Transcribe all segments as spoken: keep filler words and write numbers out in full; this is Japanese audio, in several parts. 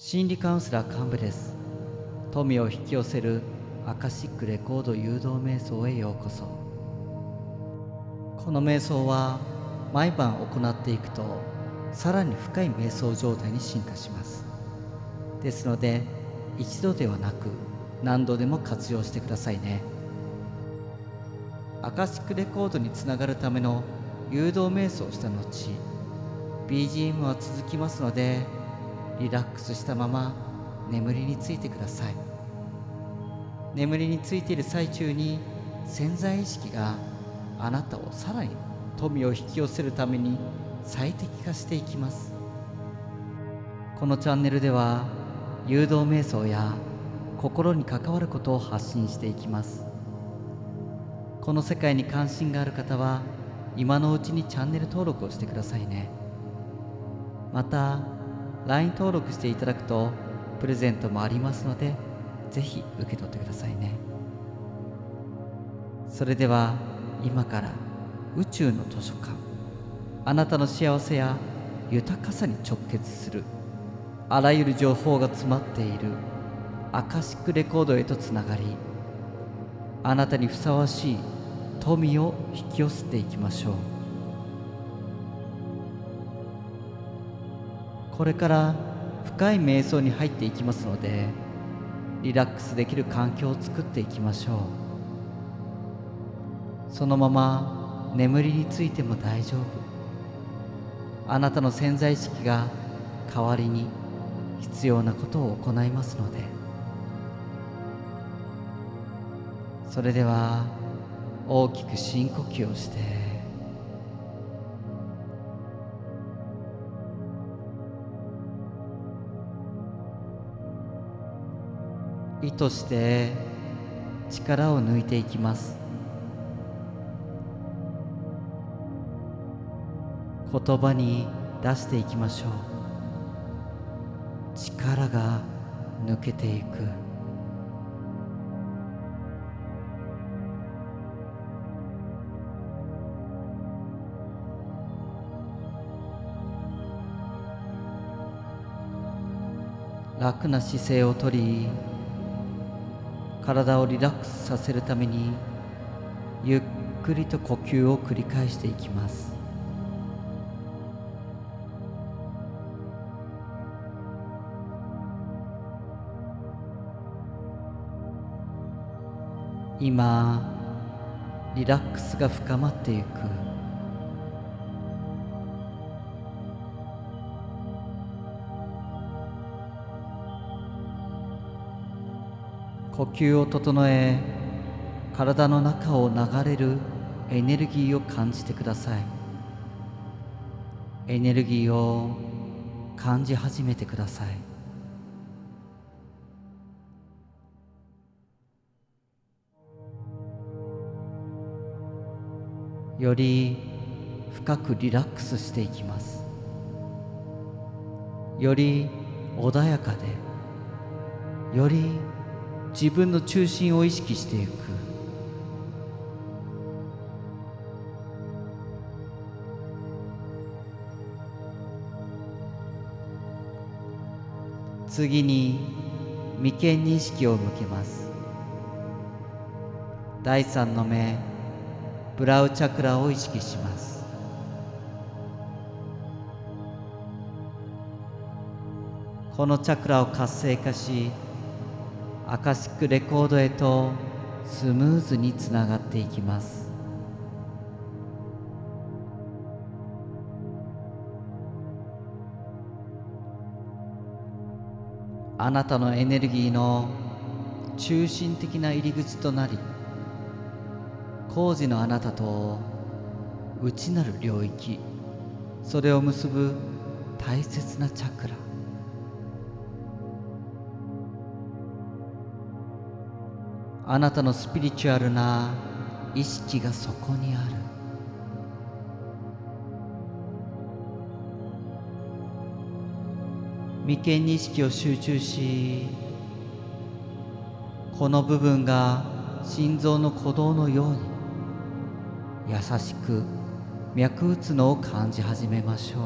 心理カウンセラー幹部です。富を引き寄せるアカシックレコード誘導瞑想へようこそ。この瞑想は毎晩行っていくとさらに深い瞑想状態に進化します。ですので一度ではなく何度でも活用してくださいね。アカシックレコードにつながるための誘導瞑想をした後 ビージーエム は続きますので、リラックスしたまま眠りについてください。眠りについている最中に潜在意識があなたをさらに富を引き寄せるために最適化していきます。このチャンネルでは誘導瞑想や心に関わることを発信していきます。この世界に関心がある方は今のうちにチャンネル登録をしてくださいね。また ライン 登録していただくとプレゼントもありますので、ぜひ受け取ってくださいね。それでは今から宇宙の図書館、あなたの幸せや豊かさに直結するあらゆる情報が詰まっているアカシックレコードへとつながり、あなたにふさわしい富を引き寄せていきましょう。これから深い瞑想に入っていきますので、リラックスできる環境を作っていきましょう。そのまま眠りについても大丈夫。あなたの潜在意識が代わりに必要なことを行いますので。それでは大きく深呼吸をして、意図して力を抜いていきます。言葉に出していきましょう。力が抜けていく。楽な姿勢をとり、体をリラックスさせるためにゆっくりと呼吸を繰り返していきます。今リラックスが深まっていく。呼吸を整え、体の中を流れるエネルギーを感じてください。エネルギーを感じ始めてください。より深くリラックスしていきます。より穏やかで、より自分の中心を意識していく。次に眉間に意識を向けます。だいさんの目、ブラウチャクラを意識します。このチャクラを活性化し、アカシックレコードへとスムーズにつながっていきます。あなたのエネルギーの中心的な入り口となり、工事のあなたと内なる領域、それを結ぶ大切なチャクラ、あなたのスピリチュアルな意識がそこにある。眉間に意識を集中し、この部分が心臓の鼓動のように優しく脈打つのを感じ始めましょう。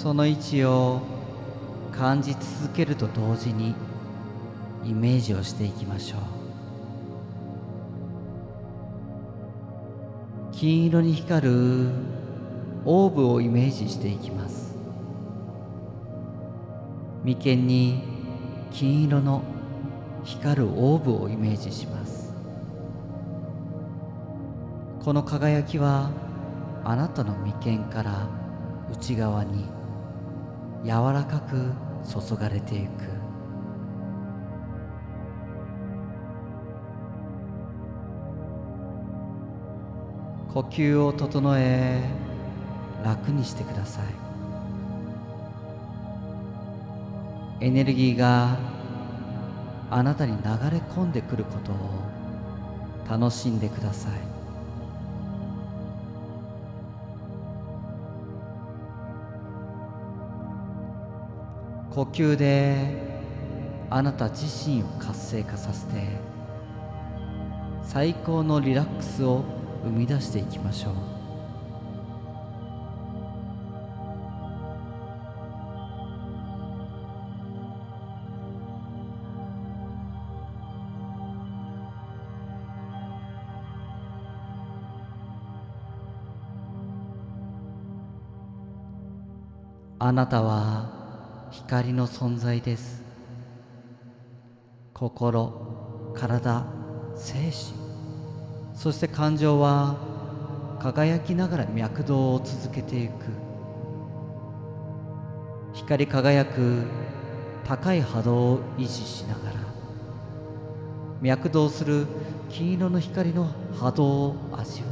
その位置を感じ続けると同時にイメージをしていきましょう。金色に光るオーブをイメージしていきます。眉間に金色の光るオーブをイメージします。この輝きはあなたの眉間から内側に柔らかく注がれていく。呼吸を整え、楽にしてください。エネルギーがあなたに流れ込んでくることを楽しんでください。呼吸であなた自身を活性化させて最高のリラックスを生み出していきましょう。あなたは光の存在です。心、体、精神、そして感情は輝きながら脈動を続けていく。光り輝く高い波動を維持しながら脈動する金色の光の波動を味わってください。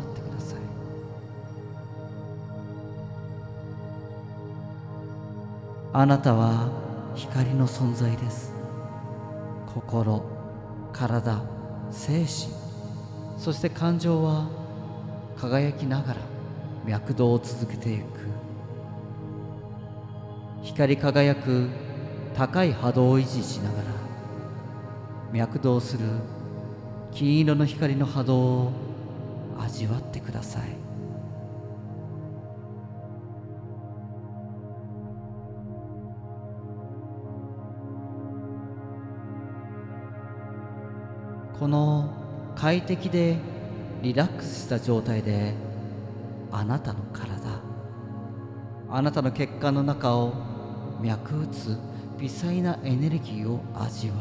あなたは光の存在です。心、体、精神、そして感情は輝きながら脈動を続けていく。光り輝く高い波動を維持しながら脈動する金色の光の波動を味わってください。この快適でリラックスした状態であなたの体、あなたの血管の中を脈打つ微細なエネルギーを味わ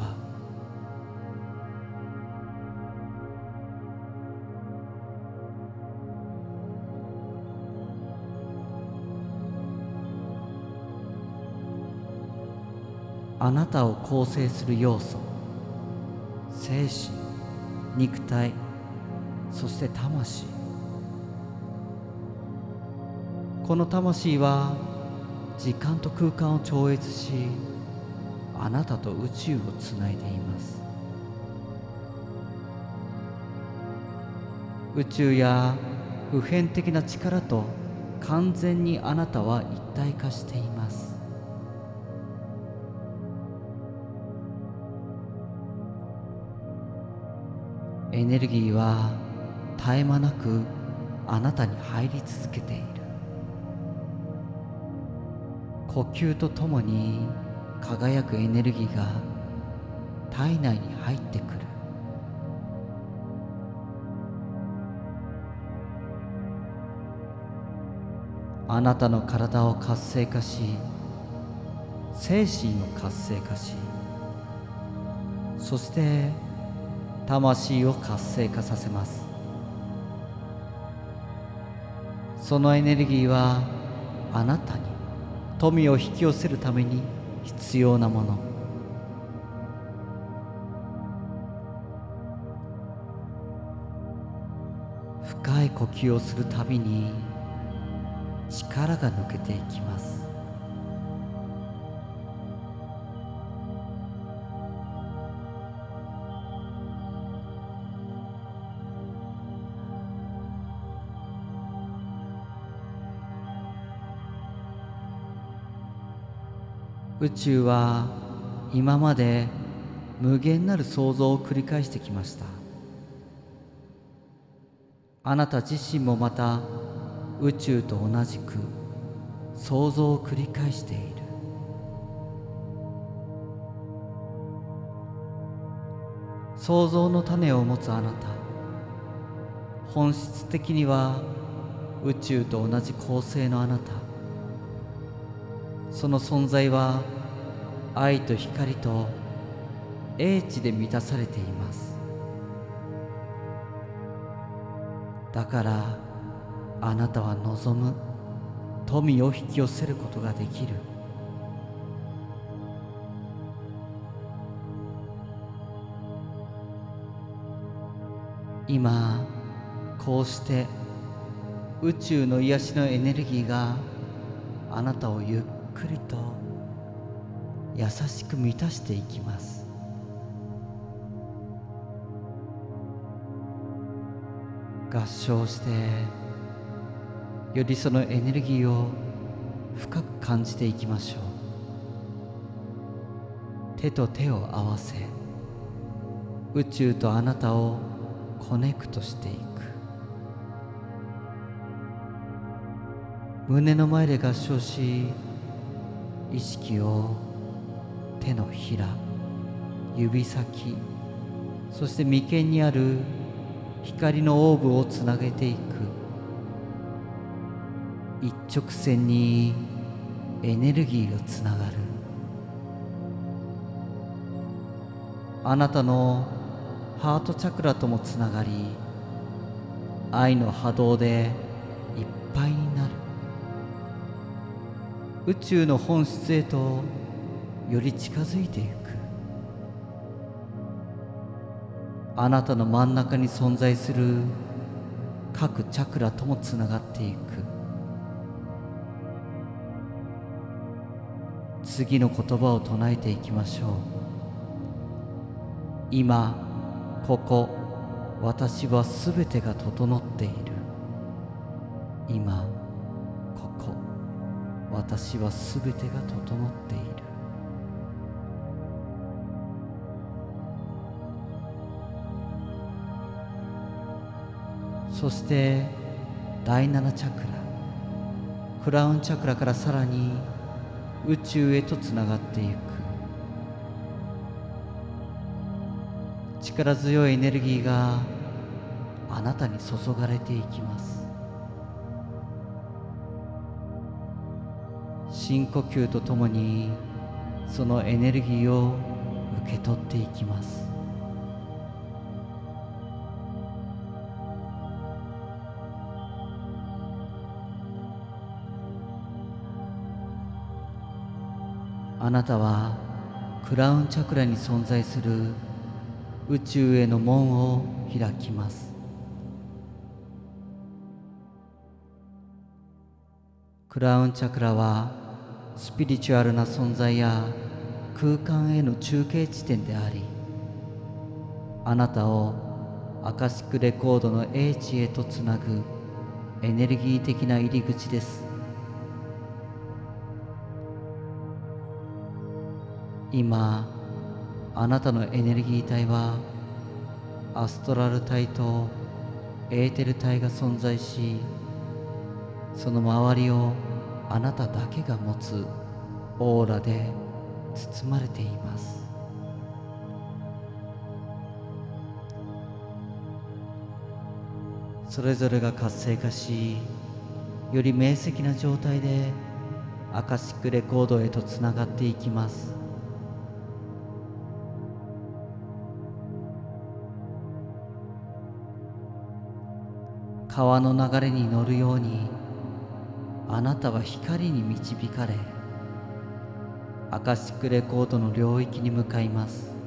う。あなたを構成する要素、精神、肉体、そして魂。この魂は時間と空間を超越し、あなたと宇宙をつないでいます。宇宙や普遍的な力と完全にあなたは一体化しています。エネルギーは絶え間なくあなたに入り続けている。呼吸とともに輝くエネルギーが体内に入ってくる。あなたの体を活性化し、精神を活性化し、そして魂を活性化させます。そのエネルギーはあなたに富を引き寄せるために必要なもの。深い呼吸をするたびに力が抜けていきます。宇宙は今まで無限なる創造を繰り返してきました。あなた自身もまた宇宙と同じく想像を繰り返している。想像の種を持つあなた、本質的には宇宙と同じ構成のあなた、その存在は愛と光と英知で満たされています。だからあなたは望む富を引き寄せることができる。今こうして宇宙の癒しのエネルギーがあなたをゆっくりと優しく満たしていきます。合唱してよりそのエネルギーを深く感じていきましょう。手と手を合わせ、宇宙とあなたをコネクトしていく。胸の前で合唱し、意識を手のひら、指先、そして眉間にある光のオーブをつなげていく。一直線にエネルギーがつながる。あなたのハートチャクラともつながり、愛の波動でいっぱいになる。宇宙の本質へとより近づいていく。あなたの真ん中に存在する各チャクラともつながっていく。次の言葉を唱えていきましょう。今ここ私はすべてが整っている。今ここ私はすべてが整っている。そしてだいななチャクラ、クラウンチャクラからさらに宇宙へとつながっていく。力強いエネルギーがあなたに注がれていきます。深呼吸とともにそのエネルギーを受け取っていきます。あなたはクラウンチャクラに存在する宇宙への門を開きます。クラウンチャクラはスピリチュアルな存在や空間への中継地点であり、あなたをアカシックレコードの英知へとつなぐエネルギー的な入り口です。今あなたのエネルギー体はアストラル体とエーテル体が存在し、その周りをあなただけが持つオーラで包まれています。それぞれが活性化し、より明晰な状態でアカシックレコードへとつながっていきます。川の流れに乗るようにあなたは光に導かれ、アカシックレコードの領域に向かいます。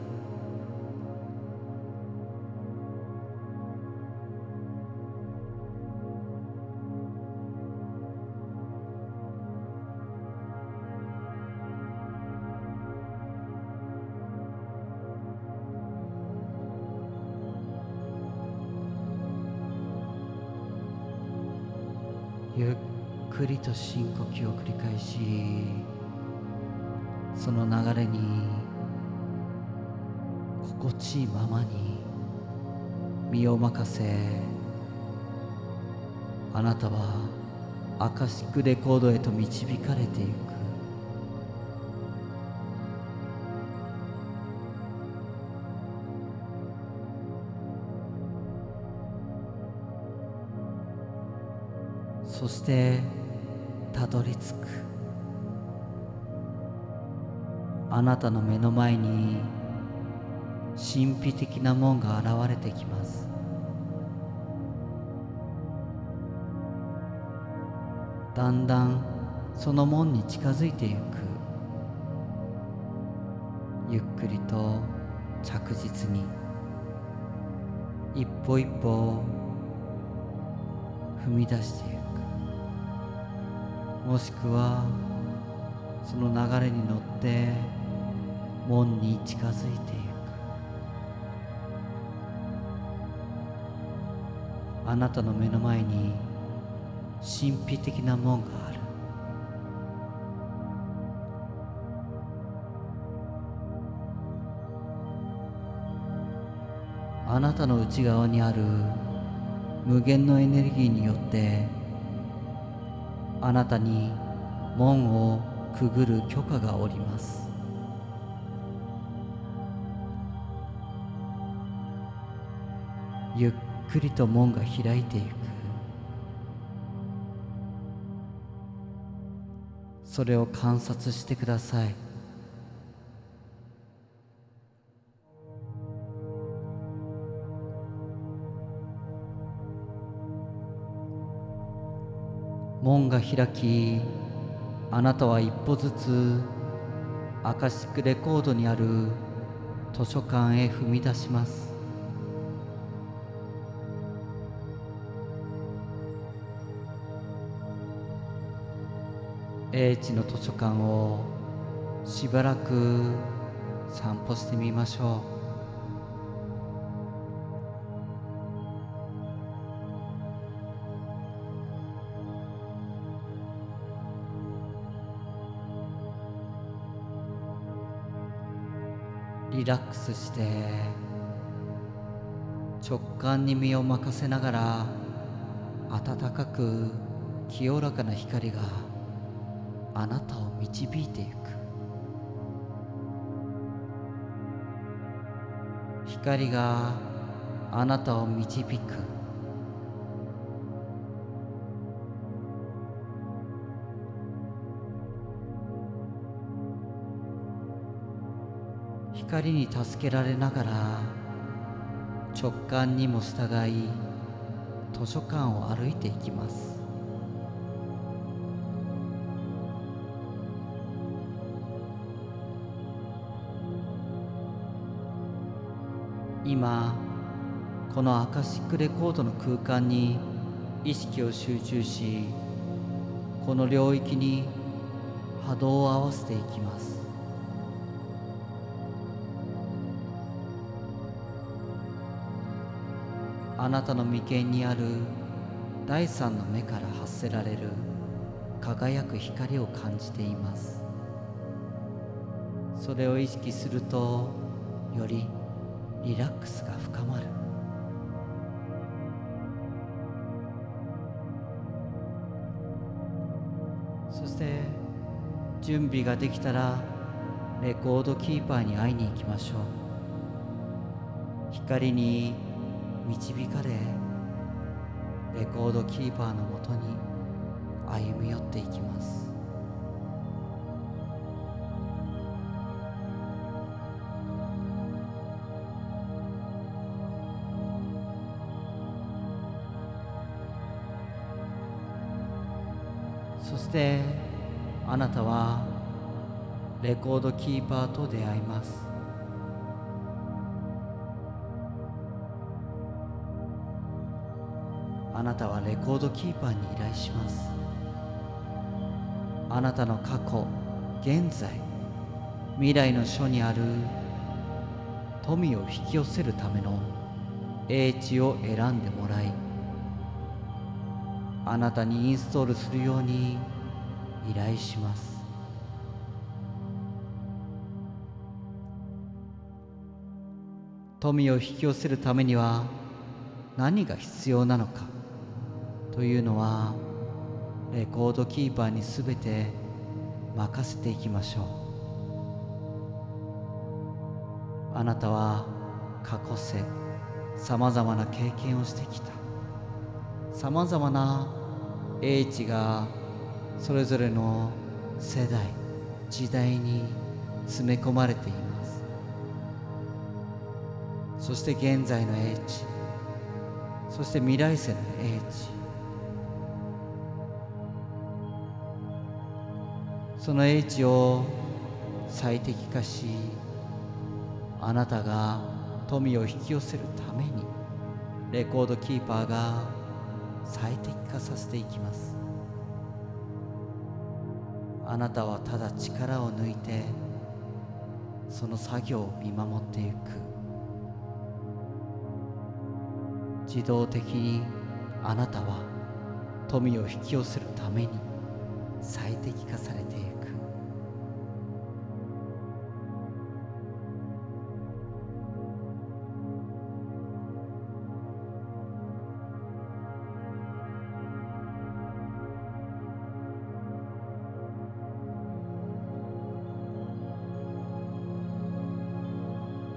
ゆっくりと深呼吸を繰り返し、その流れに心地いいままに身を任せ、あなたはアカシックレコードへと導かれていく。そしてたどり着く。あなたの目の前に神秘的な門が現れてきます。だんだんその門に近づいてゆく。ゆっくりと着実に一歩一歩踏み出してゆく。もしくはその流れに乗って門に近づいていく。あなたの目の前に神秘的な門がある。あなたの内側にある無限のエネルギーによってあなたに門をくぐる許可がおります。ゆっくりと門が開いていく。それを観察してください。門が開き、あなたは一歩ずつアカシックレコードにある図書館へ踏み出します。英知の図書館をしばらく散歩してみましょう。リラックスして直感に身を任せながら、温かく清らかな光があなたを導いていく。光があなたを導く。光に助けられながら直感にも従い図書館を歩いていきます。今このアカシックレコードの空間に意識を集中し、この領域に波動を合わせていきます。あなたの眉間にある第三の目から発せられる輝く光を感じています。それを意識するとよりリラックスが深まる。そして準備ができたらレコードキーパーに会いに行きましょう。光に導かれ、レコードキーパーのもとに歩み寄っていきます。そしてあなたはレコードキーパーと出会います。あなたはレコードキーパーに依頼します。あなたの過去、現在、未来の書にある富を引き寄せるための英知を選んでもらい、あなたにインストールするように依頼します。富を引き寄せるためには何が必要なのかというのはレコードキーパーに全て任せていきましょう。あなたは過去世、さまざまな経験をしてきた。さまざまな英知がそれぞれの世代、時代に詰め込まれています。そして現在の英知、そして未来世の英知、その英知を最適化し、あなたが富を引き寄せるためにレコードキーパーが最適化させていきます。あなたはただ力を抜いてその作業を見守っていく。自動的にあなたは富を引き寄せるために最適化されていく。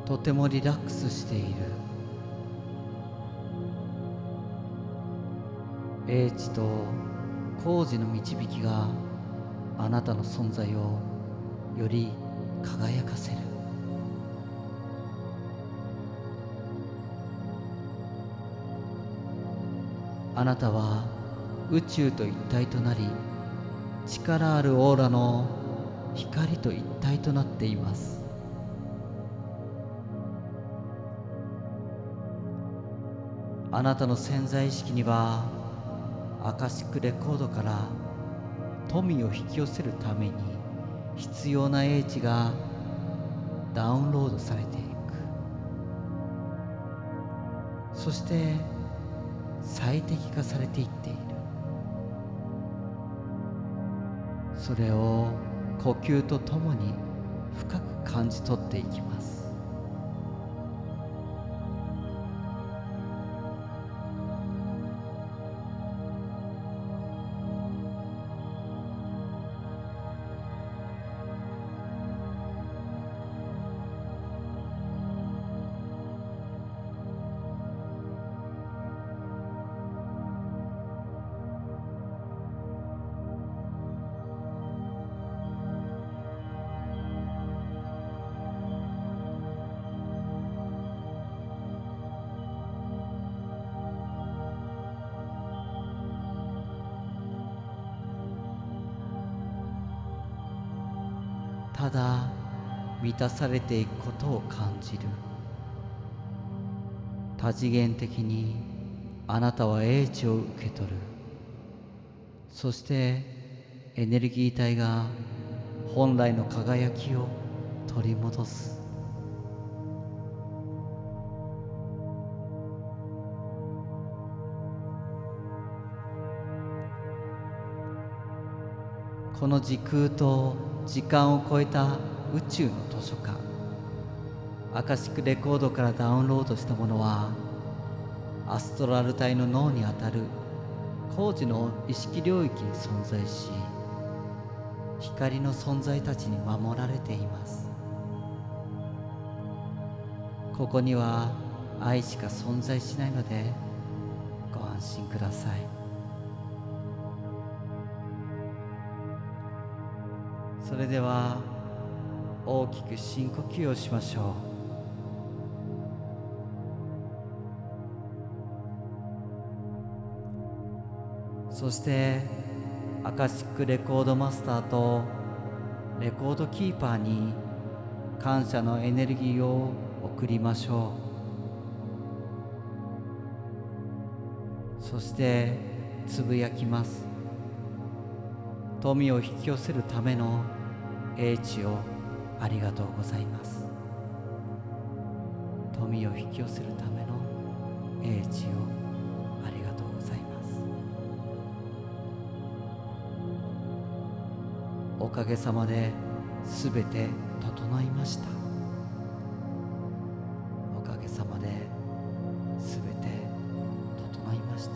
とてもリラックスしている。英知と工事の導きがあなたの存在をより輝かせる。あなたは宇宙と一体となり、力あるオーラの光と一体となっています。あなたの潜在意識にはアカシックレコードから富を引き寄せるために必要な英知がダウンロードされていく。そして最適化されていっている。それを呼吸とともに深く感じ取っていきます。ただ満たされていくことを感じる。多次元的にあなたは英知を受け取る。そしてエネルギー体が本来の輝きを取り戻す。この時空と時間を超えた宇宙の図書館、アカシックレコードからダウンロードしたものはアストラル体の脳にあたる高次の意識領域に存在し、光の存在たちに守られています。ここには愛しか存在しないのでご安心ください。それでは大きく深呼吸をしましょう。そしてアカシックレコードマスターとレコードキーパーに感謝のエネルギーを送りましょう。そしてつぶやきます。富を引き寄せるための英知をありがとうございます。富を引き寄せるための英知をありがとうございます。おかげさまですべて整いました。おかげさまですべて整いました。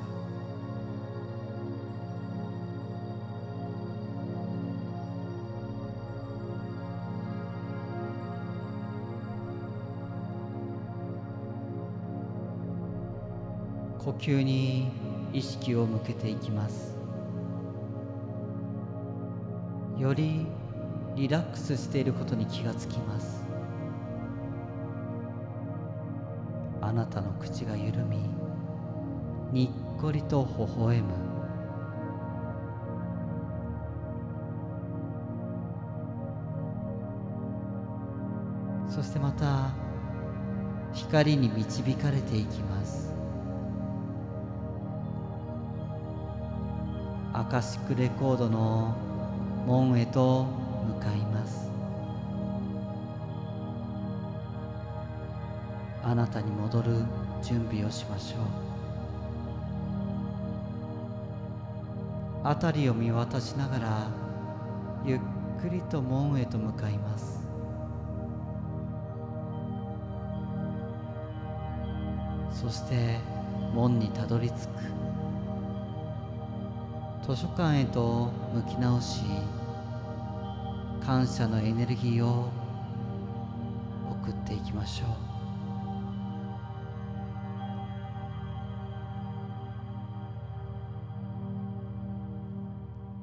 呼吸に意識を向けていきます。よりリラックスしていることに気がつきます。あなたの口が緩み、にっこりと微笑む。そしてまた光に導かれていきます。アカシックレコードの門へと向かいます。あなたに戻る準備をしましょう。辺りを見渡しながらゆっくりと門へと向かいます。そして門にたどり着く。図書館へと向き直し、感謝のエネルギーを送っていきましょう。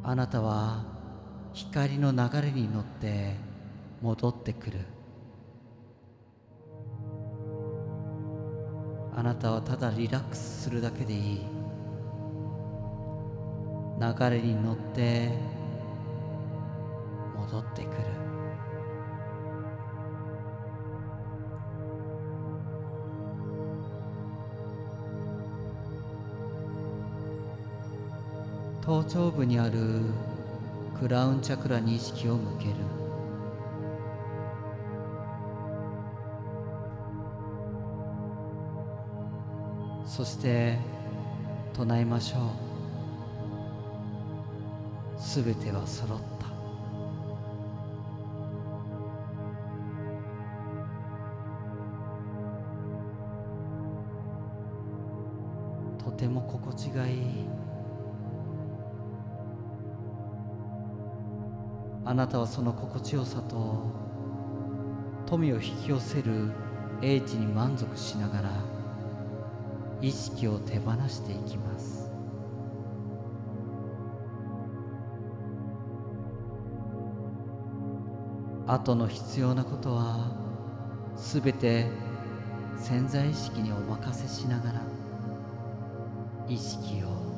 あなたは光の流れに乗って戻ってくる。あなたはただリラックスするだけでいい。流れに乗って戻ってくる。頭頂部にあるクラウンチャクラに意識を向ける。そして唱えましょう。すべては揃った。とても心地がいい。あなたはその心地よさと富を引き寄せる英知に満足しながら意識を手放していきます。後の必要なことはすべて潜在意識にお任せしながら意識を